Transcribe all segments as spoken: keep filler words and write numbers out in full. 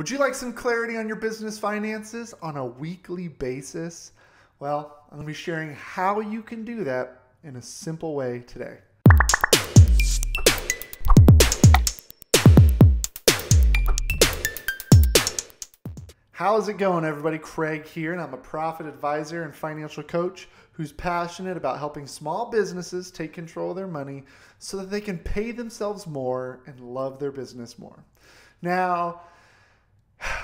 Would you like some clarity on your business finances on a weekly basis? Well, I'm going to be sharing how you can do that in a simple way today. How's it going, everybody? Craig here, and I'm a profit advisor and financial coach who's passionate about helping small businesses take control of their money so that they can pay themselves more and love their business more. Now,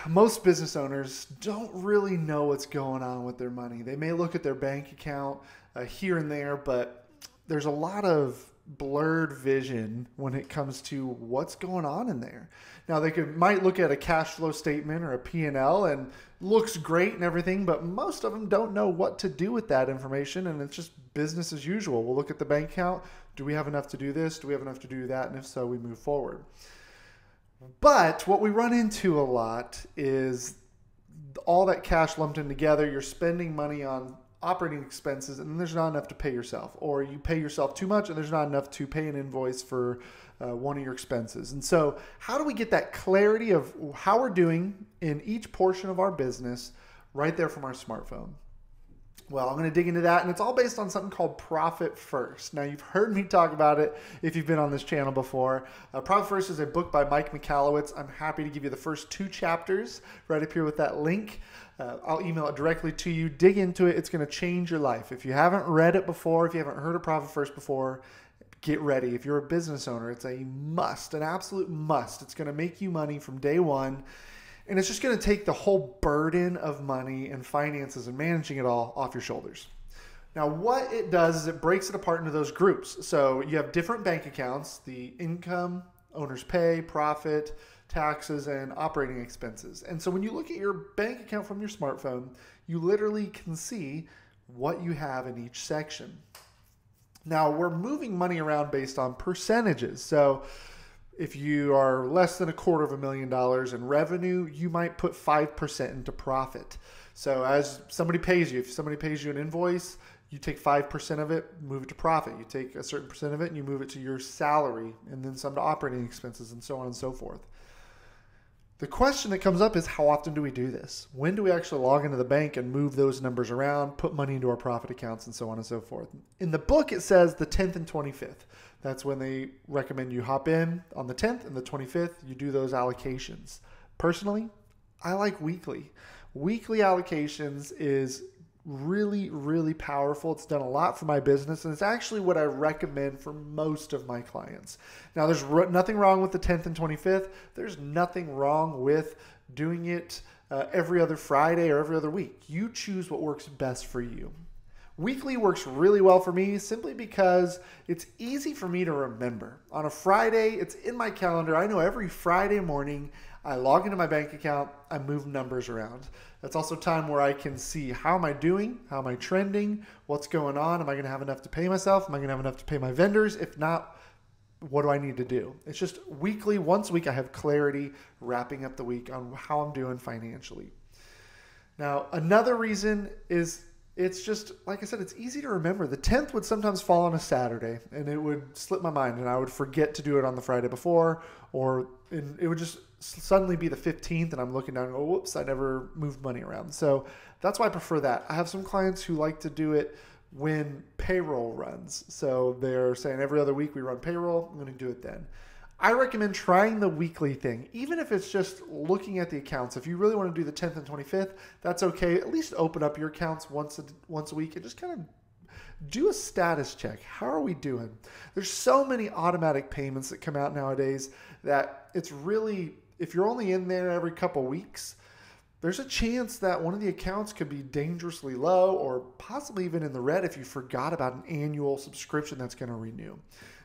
most business owners don't really know what's going on with their money. They may look at their bank account uh, here and there, but there's a lot of blurred vision when it comes to what's going on in there. Now, they could might look at a cash flow statement or a P and L and looks great and everything, but most of them don't know what to do with that information, and it's just business as usual. We'll look at the bank account. Do we have enough to do this? Do we have enough to do that? And if so, we move forward. But what we run into a lot is all that cash lumped in together. You're spending money on operating expenses, and there's not enough to pay yourself, or you pay yourself too much and there's not enough to pay an invoice for uh, one of your expenses. And so how do we get that clarity of how we're doing in each portion of our business right there from our smartphone? Well, I'm going to dig into that, and it's all based on something called Profit First. Now, you've heard me talk about it if you've been on this channel before. Uh, Profit First is a book by Mike Michalowicz. I'm happy to give you the first two chapters right up here with that link. Uh, I'll email it directly to you. Dig into it. It's going to change your life. If you haven't read it before, if you haven't heard of Profit First before, get ready. If you're a business owner, it's a must, an absolute must. It's going to make you money from day one. And it's just going to take the whole burden of money and finances and managing it all off your shoulders. Now, what it does is it breaks it apart into those groups. So you have different bank accounts: the income, owner's pay, profit, taxes, and operating expenses. And so when you look at your bank account from your smartphone, you literally can see what you have in each section. Now, we're moving money around based on percentages. So if you are less than a quarter of a million dollars in revenue, you might put five percent into profit. So as somebody pays you, if somebody pays you an invoice, you take five percent of it, move it to profit. You take a certain percent of it and you move it to your salary, and then some to operating expenses, and so on and so forth. The question that comes up is, how often do we do this? When do we actually log into the bank and move those numbers around, put money into our profit accounts, and so on and so forth? In the book, it says the tenth and twenty-fifth. That's when they recommend you hop in on the tenth and the twenty-fifth. You do those allocations. Personally, I like weekly. Weekly allocations is really, really powerful. It's done a lot for my business, and it's actually what I recommend for most of my clients. Now, there's nothing wrong with the tenth and twenty-fifth. There's nothing wrong with doing it uh, every other Friday or every other week. You choose what works best for you. Weekly works really well for me simply because it's easy for me to remember. On a Friday, it's in my calendar. I know every Friday morning I log into my bank account, I move numbers around. That's also time where I can see, how am I doing? How am I trending? What's going on? Am I going to have enough to pay myself? Am I going to have enough to pay my vendors? If not, what do I need to do? It's just weekly. Once a week, I have clarity wrapping up the week on how I'm doing financially. Now, another reason is, it's just, like I said, it's easy to remember. The tenth would sometimes fall on a Saturday, and it would slip my mind, and I would forget to do it on the Friday before, or it would just suddenly be the fifteenth, and I'm looking down and go, whoops, I never moved money around. So that's why I prefer that. I have some clients who like to do it when payroll runs. So they're saying every other week we run payroll, I'm going to do it then. I recommend trying the weekly thing, even if it's just looking at the accounts. If you really want to do the tenth and twenty-fifth, that's okay. At least open up your accounts once a, once a week and just kind of do a status check. How are we doing? There's so many automatic payments that come out nowadays that it's really, if you're only in there every couple weeks, there's a chance that one of the accounts could be dangerously low, or possibly even in the red if you forgot about an annual subscription that's going to renew.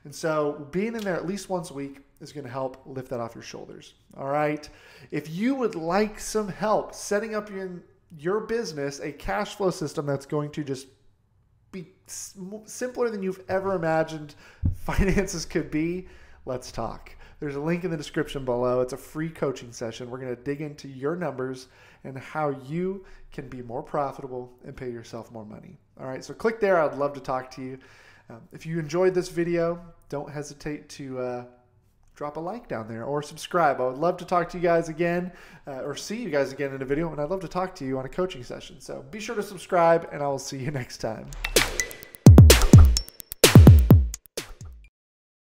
And so being in there at least once a week is going to help lift that off your shoulders. All right. If you would like some help setting up in your business a cash flow system that's going to just be simpler than you've ever imagined finances could be, let's talk. There's a link in the description below. It's a free coaching session. We're going to dig into your numbers and how you can be more profitable and pay yourself more money. All right, so click there. I'd love to talk to you. Um, if you enjoyed this video, don't hesitate to uh, drop a like down there or subscribe. I would love to talk to you guys again uh, or see you guys again in a video, and I'd love to talk to you on a coaching session. So be sure to subscribe, and I will see you next time.